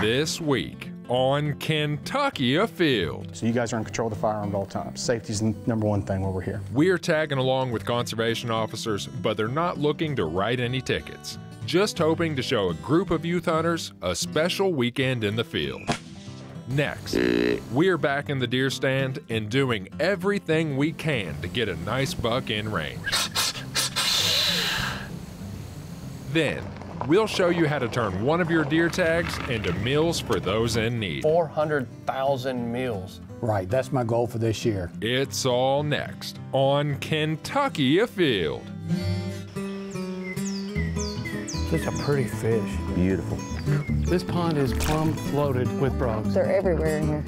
This week on Kentucky Afield. So you guys are in control of the firearm at all times. Safety's the #1 thing while we're here. We're tagging along with conservation officers, but they're not looking to write any tickets. Just hoping to show a group of youth hunters a special weekend in the field. Next, we're back in the deer stand and doing everything we can to get a nice buck in range. Then, we'll show you how to turn one of your deer tags into meals for those in need. 400,000 meals. Right, that's my goal for this year. It's all next on Kentucky Afield. Such a pretty fish. Beautiful. This pond is plumb floated with frogs. They're everywhere in here.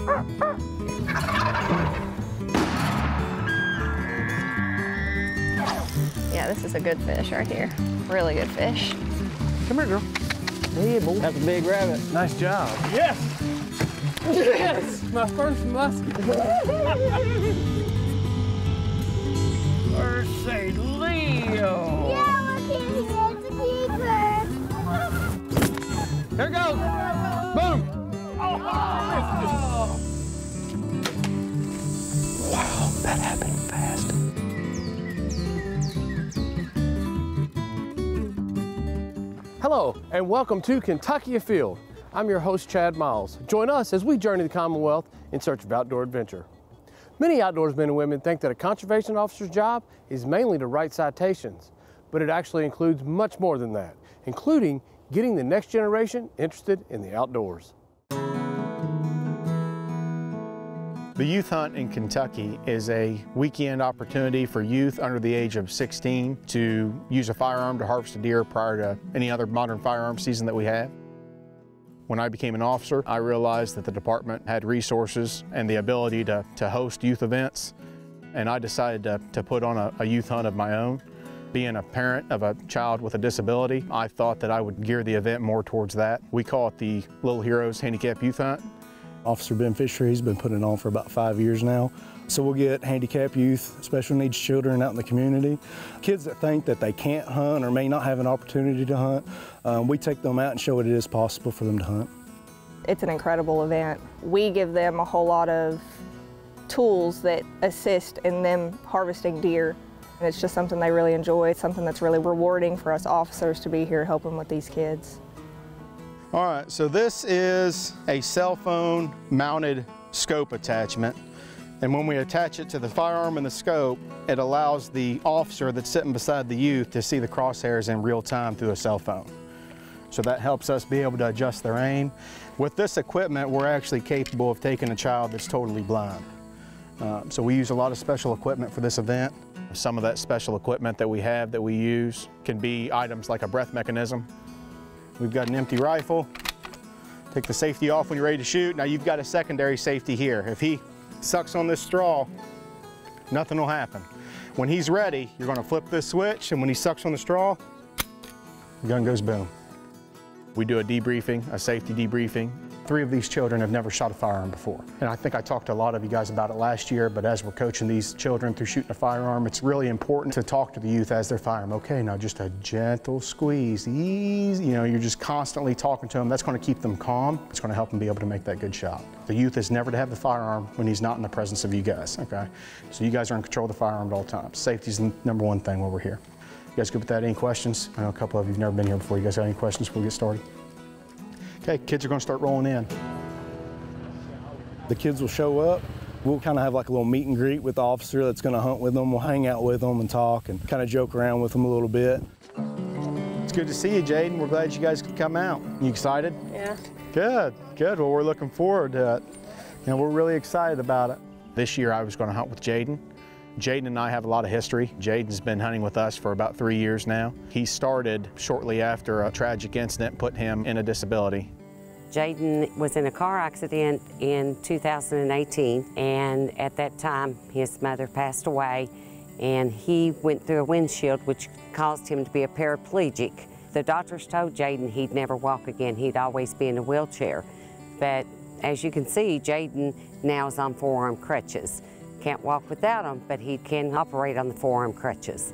Yeah, this is a good fish right here. Really good fish. Come here, girl. Hey, boy. That's a big rabbit. Nice job. Yes! Yes! My first musket. First say Leo. Yeah, look at the keeper. There it goes. Boom! Oh! Wow, that happened fast. Hello, and welcome to Kentucky Afield. I'm your host, Chad Miles. Join us as we journey the Commonwealth in search of outdoor adventure. Many outdoorsmen and women think that a conservation officer's job is mainly to write citations, but it actually includes much more than that, including getting the next generation interested in the outdoors. The Youth Hunt in Kentucky is a weekend opportunity for youth under the age of 16 to use a firearm to harvest a deer prior to any other modern firearm season that we have. When I became an officer, I realized that the department had resources and the ability to host youth events, and I decided to put on a youth hunt of my own. Being a parent of a child with a disability, I thought that I would gear the event more towards that. We call it the Little Heroes Handicap Youth Hunt. Officer Ben Fisher, he's been putting it on for about 5 years now. So we'll get handicapped youth, special needs children out in the community. Kids that think that they can't hunt or may not have an opportunity to hunt, we take them out and show what it is possible for them to hunt. It's an incredible event. We give them a whole lot of tools that assist in them harvesting deer. And it's just something they really enjoy. It's something that's really rewarding for us officers to be here helping with these kids. All right, so this is a cell phone mounted scope attachment. And when we attach it to the firearm and the scope, it allows the officer that's sitting beside the youth to see the crosshairs in real time through a cell phone. So that helps us be able to adjust their aim. With this equipment, we're actually capable of taking a child that's totally blind. So we use a lot of special equipment for this event. Some of that special equipment that we have that we use can be items like a breath mechanism. We've got an empty rifle. Take the safety off when you're ready to shoot. Now you've got a secondary safety here. If he sucks on this straw, nothing will happen. When he's ready, you're gonna flip this switch, and when he sucks on the straw, the gun goes boom. We do a debriefing, a safety debriefing. 3 of these children have never shot a firearm before. And I think I talked to a lot of you guys about it last year, but as we're coaching these children through shooting a firearm, it's really important to talk to the youth as they're firing. Okay, now just a gentle squeeze, easy. You know, you're just constantly talking to them. That's gonna keep them calm. It's gonna help them be able to make that good shot. The youth is never to have the firearm when he's not in the presence of you guys, okay? So you guys are in control of the firearm at all times. Safety's the #1 thing while we're here. You guys good with that? Any questions? I know a couple of you have never been here before. You guys got any questions before we get started? Okay, kids are gonna start rolling in. The kids will show up. We'll kind of have like a little meet and greet with the officer that's gonna hunt with them. We'll hang out with them and talk and kind of joke around with them a little bit. It's good to see you, Jaden. We're glad you guys could come out. You excited? Yeah. Good, good. Well, we're looking forward to it. You know, we're really excited about it. This year I was gonna hunt with Jaden. Jaden and I have a lot of history. Jaden's been hunting with us for about 3 years now. He started shortly after a tragic incident put him in a disability. Jaden was in a car accident in 2018, and at that time his mother passed away, and he went through a windshield, which caused him to be a paraplegic. The doctors told Jaden he'd never walk again, he'd always be in a wheelchair. But as you can see, Jaden now is on forearm crutches. Can't walk without them, but he can operate on the forearm crutches.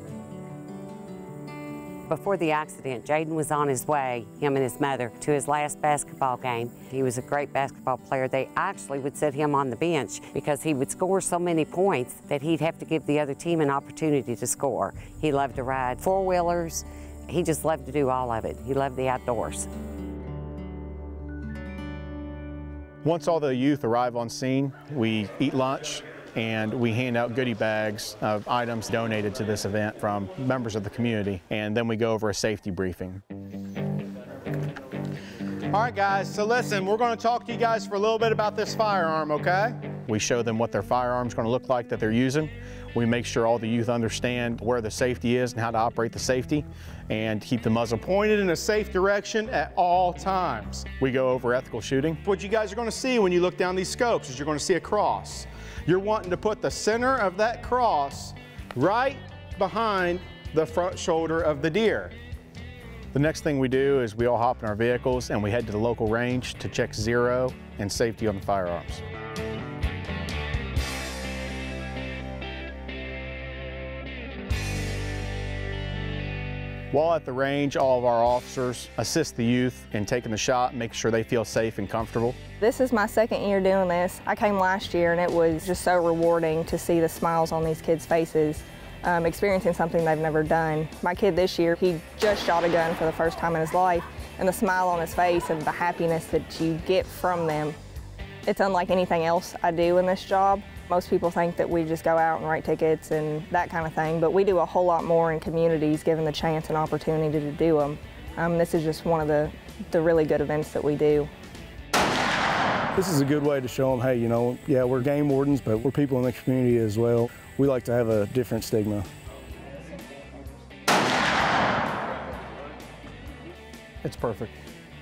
Before the accident, Jaden was on his way, him and his mother, to his last basketball game. He was a great basketball player. They actually would sit him on the bench because he would score so many points that he'd have to give the other team an opportunity to score. He loved to ride four-wheelers. He just loved to do all of it. He loved the outdoors. Once all the youth arrive on scene, we eat lunch and we hand out goodie bags of items donated to this event from members of the community, and then we go over a safety briefing. All right, guys, so listen, we're gonna talk to you guys for a little bit about this firearm, okay? We show them what their firearm's gonna look like that they're using. We make sure all the youth understand where the safety is and how to operate the safety and keep the muzzle pointed in a safe direction at all times. We go over ethical shooting. What you guys are gonna see when you look down these scopes is you're gonna see a cross. You're wanting to put the center of that cross right behind the front shoulder of the deer. The next thing we do is we all hop in our vehicles and we head to the local range to check zero and safety on the firearms. While at the range, all of our officers assist the youth in taking the shot and making sure they feel safe and comfortable. This is my second year doing this. I came last year and it was just so rewarding to see the smiles on these kids' faces, experiencing something they've never done. My kid this year, he just shot a gun for the first time in his life, and the smile on his face and the happiness that you get from them, it's unlike anything else I do in this job. Most people think that we just go out and write tickets and that kind of thing, but we do a whole lot more in communities given the chance and opportunity to do them. This is just one of the really good events that we do. This is a good way to show them, hey, you know, yeah, we're game wardens, but we're people in the community as well. We like to have a different stigma. It's perfect.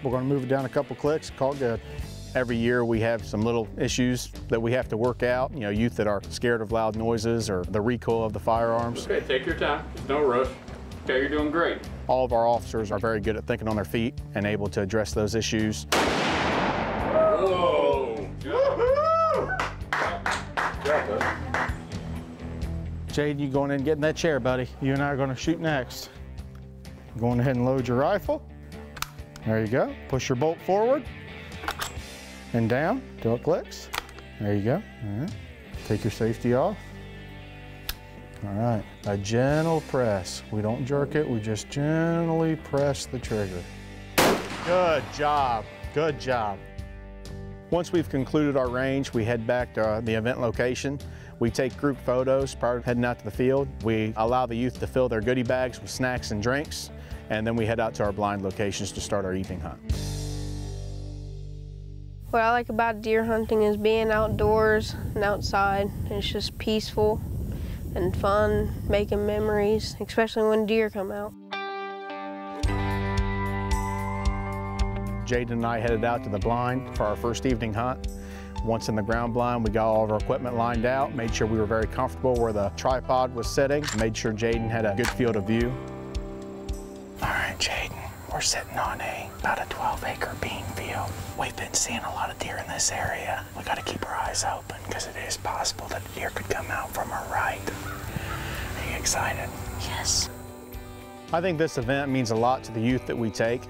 We're going to move it down a couple clicks, call it good. Every year we have some little issues that we have to work out, you know, youth that are scared of loud noises or the recoil of the firearms. Okay, take your time, there's no rush. Okay, you're doing great. All of our officers are very good at thinking on their feet and able to address those issues. Whoa! Jade, you going in and getting that chair, buddy. You and I are gonna shoot next. Going ahead and load your rifle. There you go, push your bolt forward and down till it clicks. There you go. All right. Take your safety off. All right. A gentle press. We don't jerk it. We just gently press the trigger. Good job. Good job. Once we've concluded our range, we head back to the event location. We take group photos prior to heading out to the field. We allow the youth to fill their goodie bags with snacks and drinks, and then we head out to our blind locations to start our evening hunt. What I like about deer hunting is being outdoors and outside. It's just peaceful and fun, making memories, especially when deer come out. Jaden and I headed out to the blind for our first evening hunt. Once in the ground blind, we got all of our equipment lined out, made sure we were very comfortable where the tripod was sitting, made sure Jaden had a good field of view. All right, Jaden. We're sitting on about a 12-acre bean field. We've been seeing a lot of deer in this area. We gotta keep our eyes open because it is possible that a deer could come out from our right. Are you excited? Yes. I think this event means a lot to the youth that we take.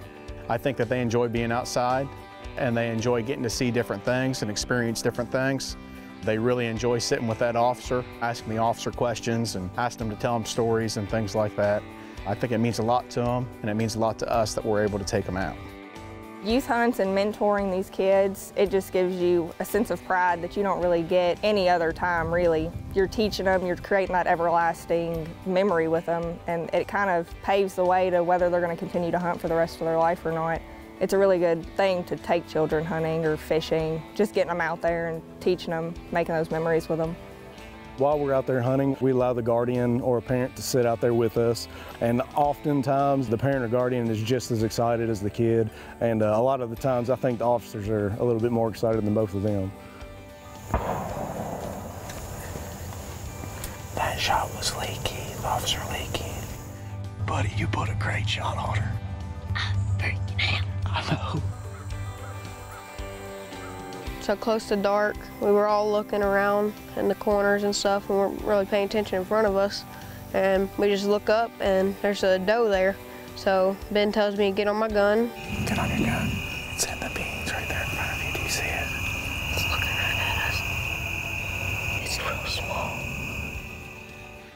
I think that they enjoy being outside and they enjoy getting to see different things and experience different things. They really enjoy sitting with that officer, asking the officer questions and asking them to tell them stories and things like that. I think it means a lot to them, and it means a lot to us that we're able to take them out. Youth hunts and mentoring these kids, it just gives you a sense of pride that you don't really get any other time, really. You're teaching them, you're creating that everlasting memory with them, and it kind of paves the way to whether they're going to continue to hunt for the rest of their life or not. It's a really good thing to take children hunting or fishing, just getting them out there and teaching them, making those memories with them. While we're out there hunting, we allow the guardian or a parent to sit out there with us, and oftentimes the parent or guardian is just as excited as the kid, and a lot of the times I think the officers are a little bit more excited than both of them. That shot was Leaky, Officer Leaky. Buddy, you put a great shot on her. I freaking am. I know. So close to dark, we were all looking around in the corners and stuff, and we weren't really paying attention in front of us. And we just look up, and there's a doe there. So Ben tells me to get on my gun. Get on your gun. It's in the beans right there in front of you. Do you see it? It's looking right at us. It's real small.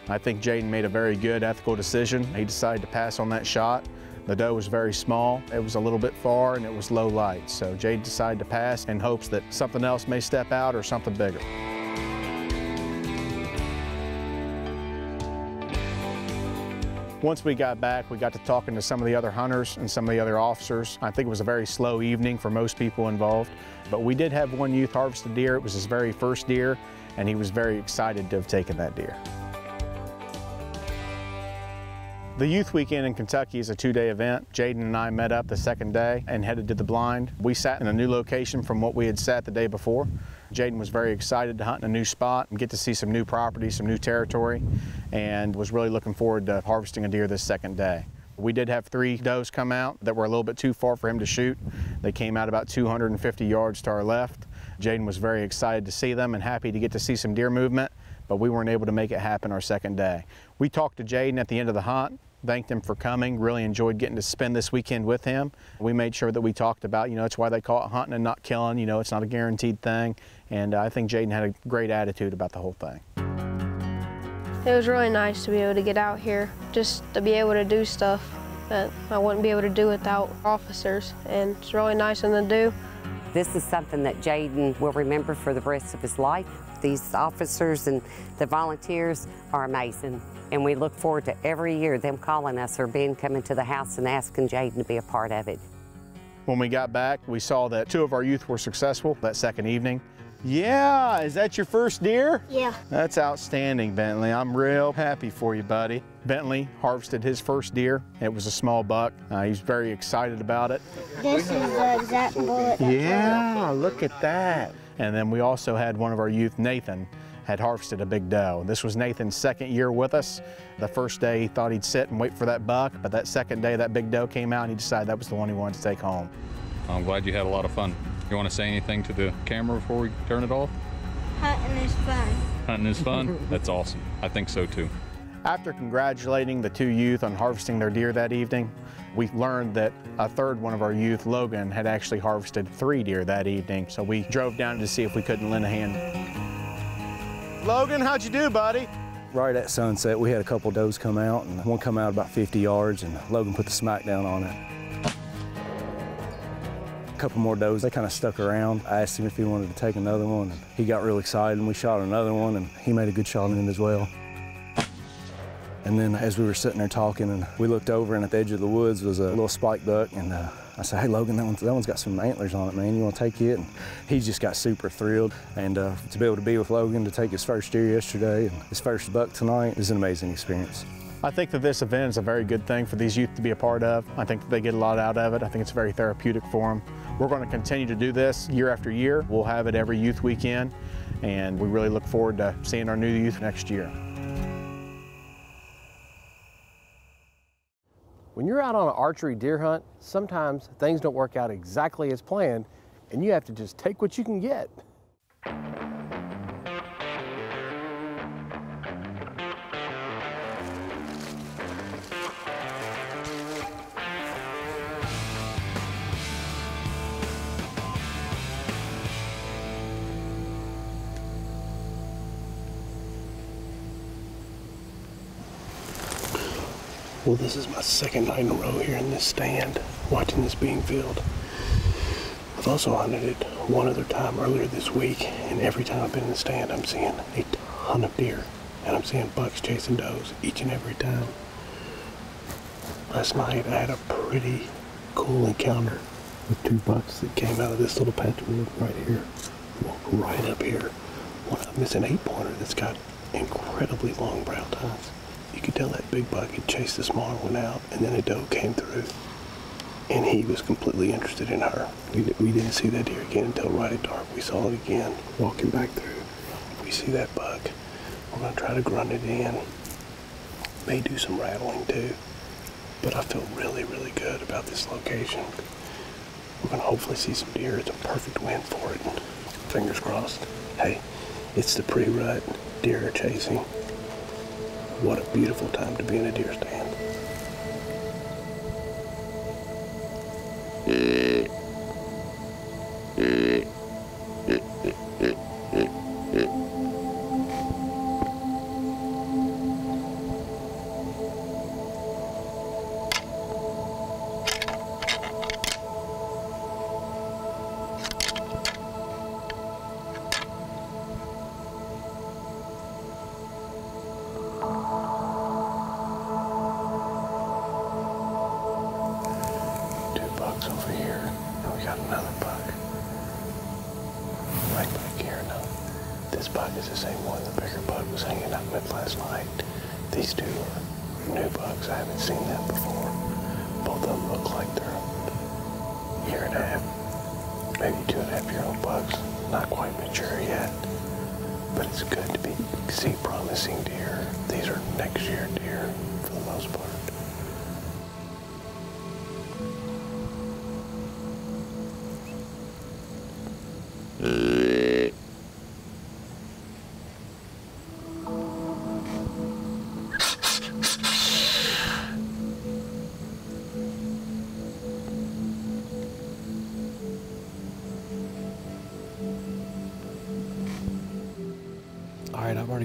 I think Jaden made a very good ethical decision. He decided to pass on that shot. The doe was very small, it was a little bit far, and it was low light. So Jaden decided to pass in hopes that something else may step out or something bigger. Once we got back, we got to talking to some of the other hunters and some of the other officers. I think it was a very slow evening for most people involved, but we did have one youth harvest a deer. It was his very first deer, and he was very excited to have taken that deer. The youth weekend in Kentucky is a two-day event. Jaden and I met up the second day and headed to the blind. We sat in a new location from what we had sat the day before. Jaden was very excited to hunt in a new spot and get to see some new property, some new territory, and was really looking forward to harvesting a deer this second day. We did have three does come out that were a little bit too far for him to shoot. They came out about 250 yards to our left. Jaden was very excited to see them and happy to get to see some deer movement, but we weren't able to make it happen our second day. We talked to Jaden at the end of the hunt, thanked him for coming, really enjoyed getting to spend this weekend with him. We made sure that we talked about, it's why they call it hunting and not killing, it's not a guaranteed thing. And I think Jaden had a great attitude about the whole thing. It was really nice to be able to get out here, just to be able to do stuff that I wouldn't be able to do without officers. And it's really nice of them to do. This is something that Jaden will remember for the rest of his life. These officers and the volunteers are amazing. And we look forward to every year them calling us or Ben coming to the house and asking Jaden to be a part of it. When we got back, we saw that two of our youth were successful that second evening. Yeah, is that your first deer? Yeah. That's outstanding, Bentley. I'm real happy for you, buddy. Bentley harvested his first deer. It was a small buck. He's very excited about it. This is the exact bullet. Yeah, look at that. And then we also had one of our youth, Nathan, had harvested a big doe. This was Nathan's second year with us. The first day he thought he'd sit and wait for that buck, but that second day that big doe came out and he decided that was the one he wanted to take home. I'm glad you had a lot of fun. You want to say anything to the camera before we turn it off? Hunting is fun. Hunting is fun? That's awesome. I think so too. After congratulating the two youth on harvesting their deer that evening, we learned that a third one of our youth, Logan, had actually harvested three deer that evening. So we drove down to see if we couldn't lend a hand. Logan, how'd you do, buddy? Right at sunset, we had a couple does come out, and one come out about 50 yards, and Logan put the smack down on it. A couple more does, they kind of stuck around. I asked him if he wanted to take another one. He got real excited, and we shot another one, and he made a good shot in it as well. And then as we were sitting there talking, and we looked over, and at the edge of the woods was a little spike buck, and I said, hey, Logan, that one's got some antlers on it, man. You want to take it? And he just got super thrilled. And to be able to be with Logan, to take his first deer yesterday and his first buck tonight is an amazing experience. I think that this event is a very good thing for these youth to be a part of. I think that they get a lot out of it. I think it's very therapeutic for them. We're going to continue to do this year after year. We'll have it every youth weekend, and we really look forward to seeing our new youth next year. When you're out on an archery deer hunt, sometimes things don't work out exactly as planned, and you have to just take what you can get. Well, this is my second night in a row here in this stand, watching this bean field. I've also hunted it one other time earlier this week, and every time I've been in the stand, I'm seeing a ton of deer, and I'm seeing bucks chasing does each and every time. Last night, I had a pretty cool encounter with two bucks that came out of this little patch of wood right here, walked right up here. One of them is an 8-pointer that's got incredibly long brow tines. You could tell that big buck had chased the smaller one out, and then a doe came through, and he was completely interested in her. We didn't see that deer again until right at dark. We saw it again walking back through. If we see that buck, we're going to try to grunt it in. May do some rattling too, but I feel really, really good about this location. We're going to hopefully see some deer. It's a perfect win for it. Fingers crossed. Hey, it's the pre-rut. Deer are chasing. What a beautiful time to be in a deer stand.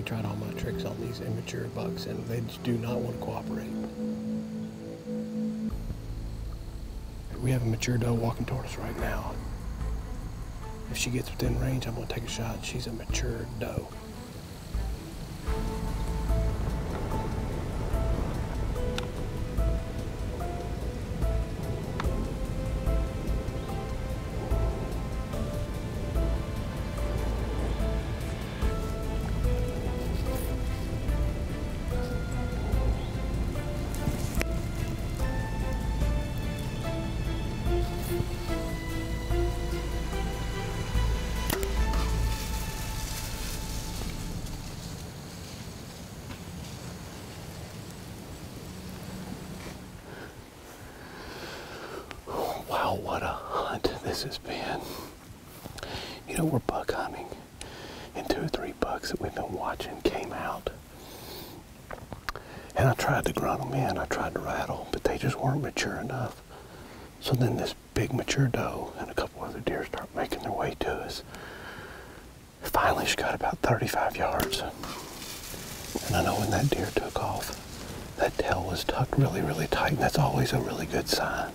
Tried all my tricks on these immature bucks and they just do not want to cooperate. We have a mature doe walking toward us right now. If she gets within range, I'm going to take a shot. She's a mature doe. What a hunt this has been. You know, we're buck hunting, and 2 or 3 bucks that we've been watching came out. And I tried to grunt them in, I tried to rattle, but they just weren't mature enough. So then this big mature doe and a couple other deer start making their way to us. Finally, she got about 35 yards. And I know when that deer took off, that tail was tucked really, really tight, and that's always a really good sign.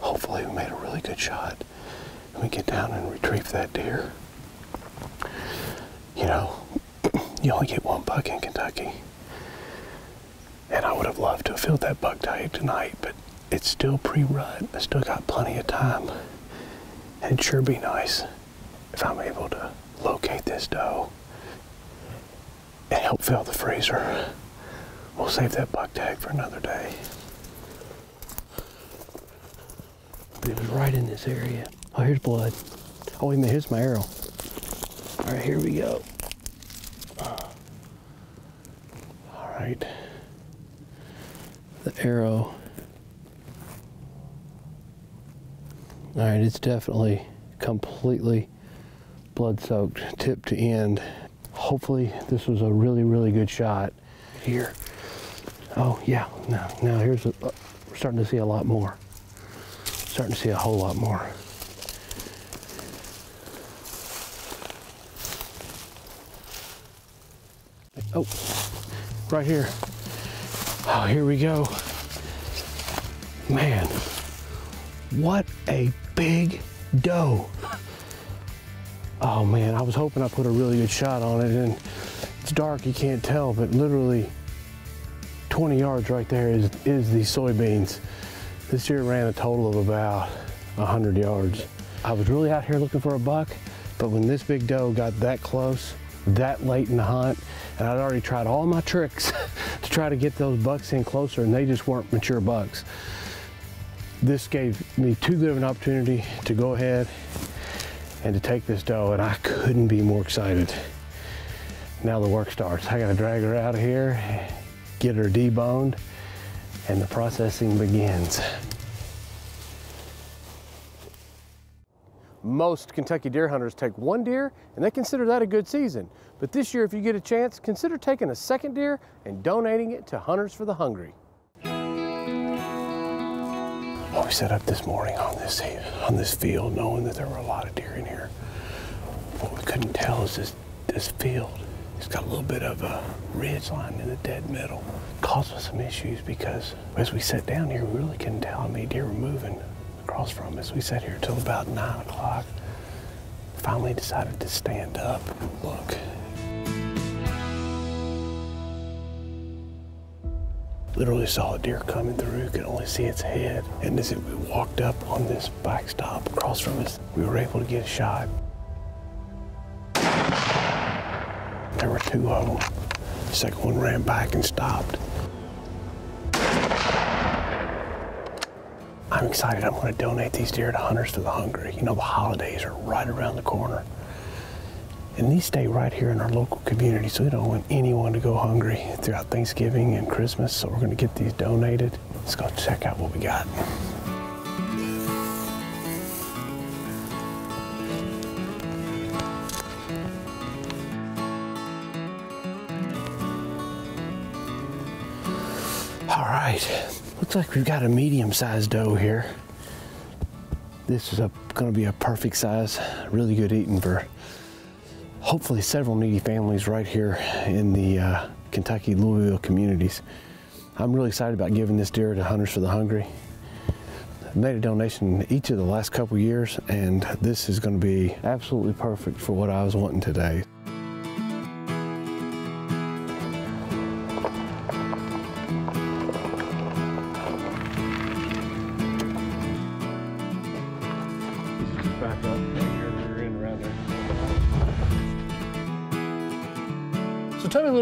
Hopefully we made a really good shot and we get down and retrieve that deer. You know, you only get one buck in Kentucky. And I would have loved to have filled that buck tag tonight, but it's still pre-rut. I still got plenty of time. And it'd sure be nice if I'm able to locate this doe and help fill the freezer. We'll save that buck tag for another day. It was right in this area. Oh, here's blood. Oh, wait a minute, here's my arrow. All right, here we go. All right. The arrow. All right, it's definitely completely blood-soaked, tip to end. Hopefully this was a really, really good shot here. Oh, yeah, now here's, we're starting to see a lot more. Starting to see a whole lot more. Oh, right here. Oh, here we go. Man, what a big doe. Oh man, I was hoping I put a really good shot on it, and it's dark, you can't tell, but literally 20 yards right there is the soybeans. This deer ran a total of about 100 yards. I was really out here looking for a buck, but when this big doe got that close, that late in the hunt, and I'd already tried all my tricks to try to get those bucks in closer, and they just weren't mature bucks. This gave me too good of an opportunity to go ahead and to take this doe, and I couldn't be more excited. Now the work starts. I gotta drag her out of here, get her deboned, and the processing begins. Most Kentucky deer hunters take one deer and they consider that a good season. But this year, if you get a chance, consider taking a second deer and donating it to Hunters for the Hungry. we set up this morning on this field, knowing that there were a lot of deer in here. What we couldn't tell is this field, it's got a little bit of a ridge line in the dead middle. Caused us some issues because as we sat down here, we really couldn't tell how many deer were moving across from us. We sat here till about 9 o'clock. Finally decided to stand up and look. Literally saw a deer coming through, could only see its head. And as it walked up on this backstop across from us, we were able to get a shot. There were two of them. The second one ran back and stopped. I'm excited. I'm going to donate these deer to Hunters for the Hungry. You know, the holidays are right around the corner. And these stay right here in our local community, so we don't want anyone to go hungry throughout Thanksgiving and Christmas, so we're going to get these donated. Let's go check out what we got. All right, looks like we've got a medium-sized doe here. This is going to be a perfect size, really good eating for hopefully several needy families right here in the Kentucky, Louisville communities. I'm really excited about giving this deer to Hunters for the Hungry. I've made a donation each of the last couple years, and this is going to be absolutely perfect for what I was wanting today.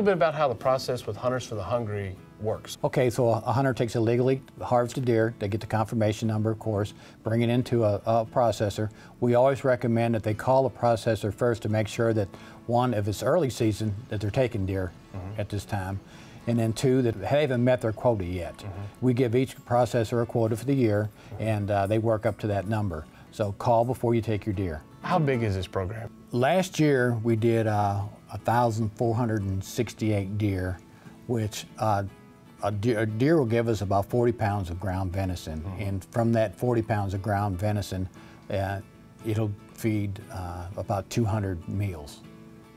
Bit about how the process with Hunters for the Hungry works. Okay, so a hunter takes a legally harvested deer, they get the confirmation number, of course, bring it into a processor. We always recommend that they call the processor first to make sure that, one, if it's early season, that they're taking deer at this time, and then two, that they haven't met their quota yet. We give each processor a quota for the year, and they work up to that number. So call before you take your deer. How big is this program? Last year we did 1,468 deer, which a deer will give us about 40 pounds of ground venison. And from that 40 pounds of ground venison, it'll feed about 200 meals.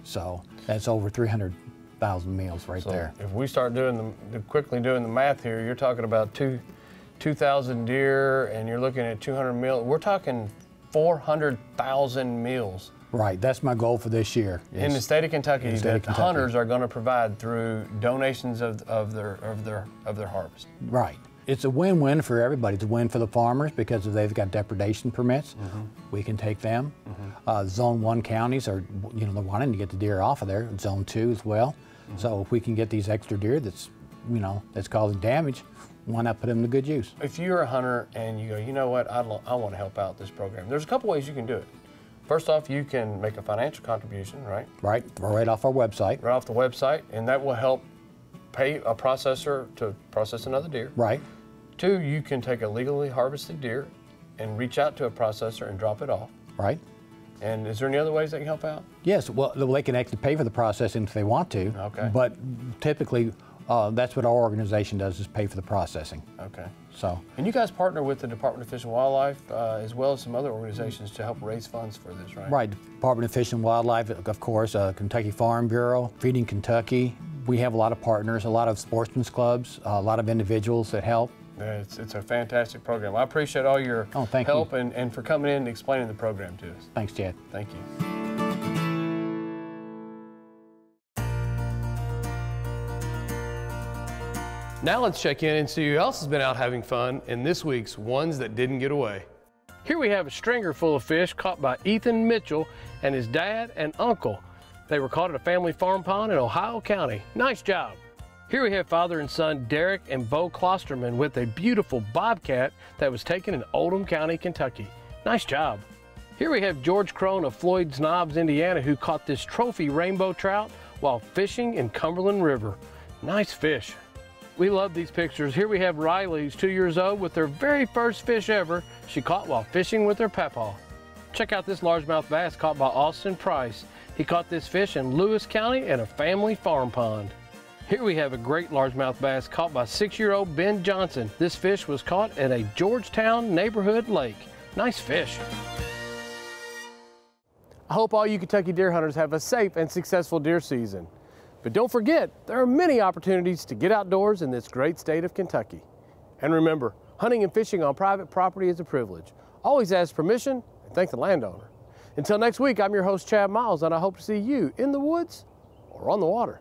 So that's over 300,000 meals right there. If we start doing quickly doing the math here, you're talking about 2,000 deer and you're looking at 200 meals. We're talking 400,000 meals. Right, that's my goal for this year. In the state of Kentucky, the hunters are going to provide through donations of their harvest. Right. It's a win-win for everybody. It's a win for the farmers because if they've got depredation permits, we can take them. Zone 1 counties are, you know, they're wanting to get the deer off of there. Zone 2 as well. So if we can get these extra deer that's, you know, that's causing damage, why not put them to good use? If you're a hunter and you go, you know what, I want to help out this program, there's a couple ways you can do it. First off, you can make a financial contribution, right? Right, right off our website. Right off the website, and that will help pay a processor to process another deer. Right. Two, you can take a legally harvested deer and reach out to a processor and drop it off. Right. And is there any other ways they can help out? Yes, well, they can actually pay for the processing if they want to. Okay. But typically, that's what our organization does, is pay for the processing. Okay. So. And you guys partner with the Department of Fish and Wildlife as well as some other organizations to help raise funds for this, right? Right. Department of Fish and Wildlife, of course, Kentucky Farm Bureau, Feeding Kentucky. We have a lot of partners, a lot of sportsmen's clubs, a lot of individuals that help. It's a fantastic program. I appreciate all your help and for coming in and explaining the program to us. Thanks, Chad. Thank you. Now let's check in and see who else has been out having fun in this week's Ones That Didn't Get Away. Here we have a stringer full of fish caught by Ethan Mitchell and his dad and uncle. They were caught at a family farm pond in Ohio County. Nice job. Here we have father and son Derek and Bo Klosterman with a beautiful bobcat that was taken in Oldham County, Kentucky. Nice job. Here we have George Crone of Floyd's Knobs, Indiana, who caught this trophy rainbow trout while fishing in Cumberland River. Nice fish. We love these pictures. Here we have Riley, who's 2 years old, with her very first fish ever she caught while fishing with her papaw. Check out this largemouth bass caught by Austin Price. He caught this fish in Lewis County at a family farm pond. Here we have a great largemouth bass caught by 6-year-old Ben Johnson. This fish was caught at a Georgetown neighborhood lake. Nice fish. I hope all you Kentucky deer hunters have a safe and successful deer season. But don't forget, there are many opportunities to get outdoors in this great state of Kentucky. And remember, hunting and fishing on private property is a privilege. Always ask permission and thank the landowner. Until next week, I'm your host, Chad Miles, and I hope to see you in the woods or on the water.